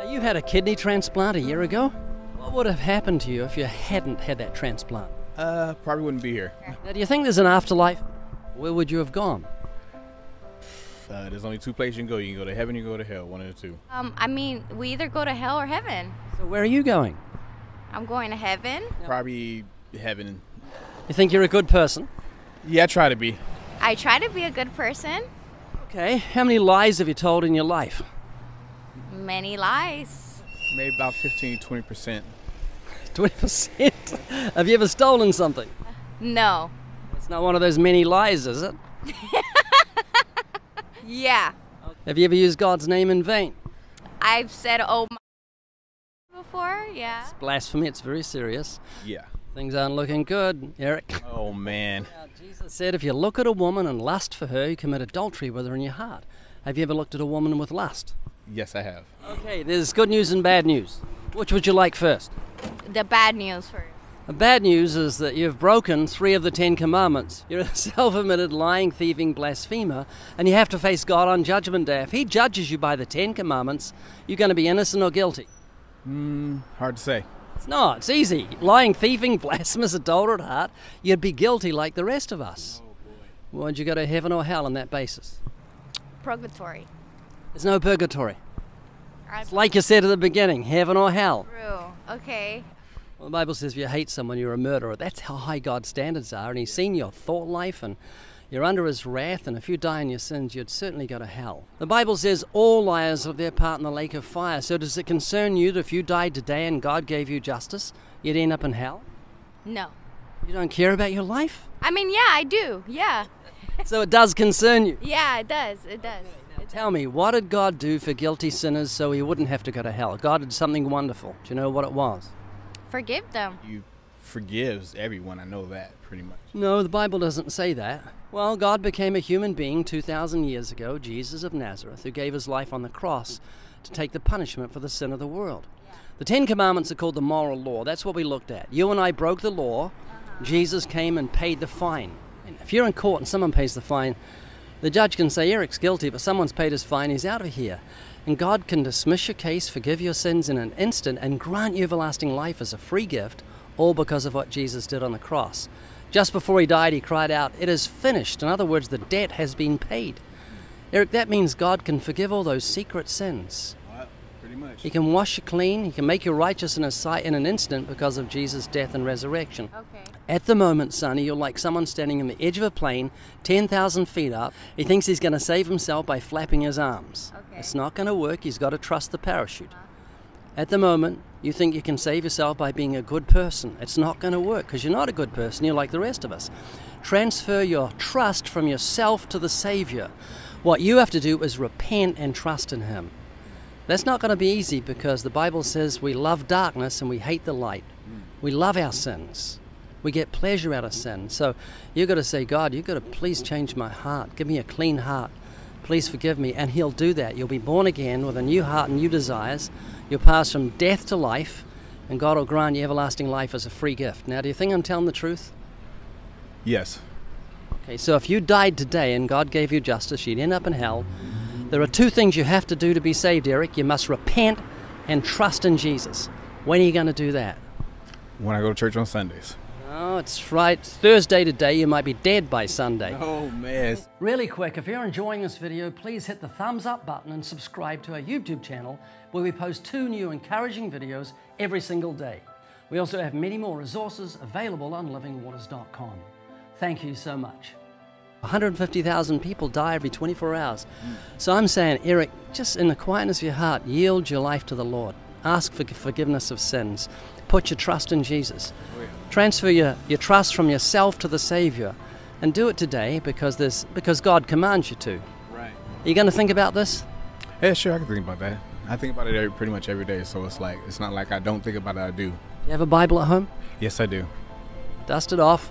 Now, you had a kidney transplant a year ago. What would have happened to you if you hadn't had that transplant? Probably wouldn't be here. Now, do you think there's an afterlife? Where would you have gone? There's only two places you can go. You can go to heaven, you can go to hell, one of the two. I mean, we either go to hell or heaven. So where are you going? I'm going to heaven. Probably heaven. You think you're a good person? Yeah, I try to be. I try to be a good person. Okay, how many lies have you told in your life? Many lies. Maybe about 15, 20%. 20%? Have you ever stolen something? No. It's not one of those many lies, is it? Yeah. Have you ever used God's name in vain? I've said, oh my, before, yeah. It's blasphemy, it's very serious. Yeah. Things aren't looking good, Eric. Oh, man. Now, Jesus said, if you look at a woman and lust for her, you commit adultery with her in your heart. Have you ever looked at a woman with lust? Yes, I have. Okay, there's good news and bad news. Which would you like first? The bad news first. The bad news is that you've broken 3 of the 10 commandments. You're a self-admitted lying, thieving blasphemer, and you have to face God on Judgment Day. If He judges you by the 10 commandments, you're going to be innocent or guilty. Hard to say. It's not. It's easy. Lying, thieving, blasphemous, adulterer at heart, you'd be guilty like the rest of us. Oh, boy. Would you go to heaven or hell on that basis? Purgatory. There's no purgatory. It's like you said at the beginning, heaven or hell. True. Okay. Well, the Bible says if you hate someone, you're a murderer. That's how high God's standards are, and He's seen your thought life, and you're under His wrath, and if you die in your sins, you'd certainly go to hell. The Bible says all liars have their part in the lake of fire, so does it concern you that if you died today and God gave you justice, you'd end up in hell? No. You don't care about your life? I mean, yeah, I do, yeah. So it does concern you? Yeah, it does, it does. Tell me, what did God do for guilty sinners so He wouldn't have to go to hell? God did something wonderful. Do you know what it was? Forgive them. He forgives everyone. I know that pretty much. No, the Bible doesn't say that. Well, God became a human being 2,000 years ago, Jesus of Nazareth, who gave His life on the cross to take the punishment for the sin of the world. Yeah. The 10 commandments are called the moral law. That's what we looked at. You and I broke the law. Jesus came and paid the fine. And if you're in court and someone pays the fine, the judge can say, Eric's guilty, but someone's paid his fine, he's out of here. And God can dismiss your case, forgive your sins in an instant, and grant you everlasting life as a free gift, all because of what Jesus did on the cross. Just before He died, He cried out, it is finished. In other words, the debt has been paid. Eric, that means God can forgive all those secret sins. Well, pretty much. He can wash you clean. He can make you righteous in His sight in an instant because of Jesus' death and resurrection. Okay. At the moment, Sonny, you're like someone standing on the edge of a plane, 10,000 feet up. He thinks he's going to save himself by flapping his arms. Okay. It's not going to work. He's got to trust the parachute. At the moment, you think you can save yourself by being a good person. It's not going to work because you're not a good person. You're like the rest of us. Transfer your trust from yourself to the Savior. What you have to do is repent and trust in Him. That's not going to be easy because the Bible says we love darkness and we hate the light. We love our sins. We get pleasure out of sin. So you've got to say, God, you've got to please change my heart. Give me a clean heart. Please forgive me. And He'll do that. You'll be born again with a new heart and new desires. You'll pass from death to life. And God will grant you everlasting life as a free gift. Now, do you think I'm telling the truth? Yes. Okay, so if you died today and God gave you justice, you'd end up in hell. There are 2 things you have to do to be saved, Eric. You must repent and trust in Jesus. When are you going to do that? When I go to church on Sundays. Oh, it's right. It's Thursday today. You might be dead by Sunday. Oh, man. Really quick, if you're enjoying this video, please hit the thumbs up button and subscribe to our YouTube channel where we post 2 new encouraging videos every single day. We also have many more resources available on livingwaters.com. Thank you so much. 150,000 people die every 24 hours. So I'm saying, Eric, just in the quietness of your heart, yield your life to the Lord. Ask for forgiveness of sins. Put your trust in Jesus. Oh, yeah. Transfer your trust from yourself to the Savior. And do it today because God commands you to. Right. Are you going to think about this? Yeah, sure, I can think about that. I think about it pretty much every day, so it's not like I don't think about it, I do. You have a Bible at home? Yes, I do. Dust it off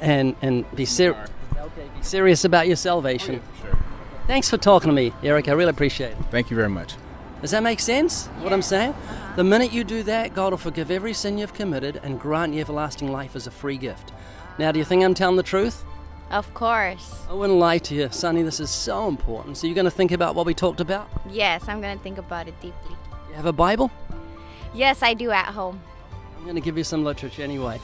and be serious about your salvation. Oh, yeah, for sure. Thanks for talking to me, Eric. I really appreciate it. Thank you very much. Does that make sense, what I'm saying? The minute you do that, God will forgive every sin you've committed and grant you everlasting life as a free gift. Now, do you think I'm telling the truth? Of course. I wouldn't lie to you, Sonny. This is so important. So you're going to think about what we talked about? Yes, I'm going to think about it deeply. You have a Bible? Yes, I do at home. I'm going to give you some literature anyway.